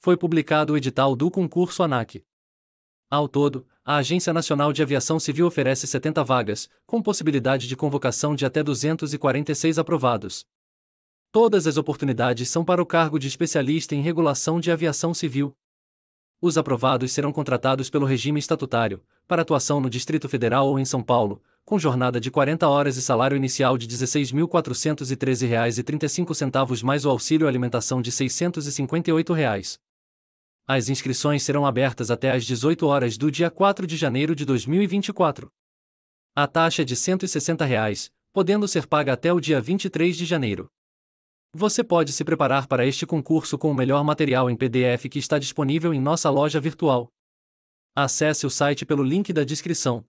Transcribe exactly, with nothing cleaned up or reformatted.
foi publicado o edital do concurso ANAC. Ao todo, a Agência Nacional de Aviação Civil oferece setenta vagas, com possibilidade de convocação de até duzentos e quarenta e seis aprovados. Todas as oportunidades são para o cargo de especialista em regulação de aviação civil. Os aprovados serão contratados pelo regime estatutário, para atuação no Distrito Federal ou em São Paulo, com jornada de quarenta horas e salário inicial de dezesseis mil quatrocentos e treze reais e trinta e cinco centavos mais o auxílio alimentação de seiscentos e cinquenta e oito reais. As inscrições serão abertas até às dezoito horas do dia quatro de janeiro de dois mil e vinte e quatro. A taxa é de cento e sessenta reais, podendo ser paga até o dia vinte e três de janeiro. Você pode se preparar para este concurso com o melhor material em P D F que está disponível em nossa loja virtual. Acesse o site pelo link da descrição.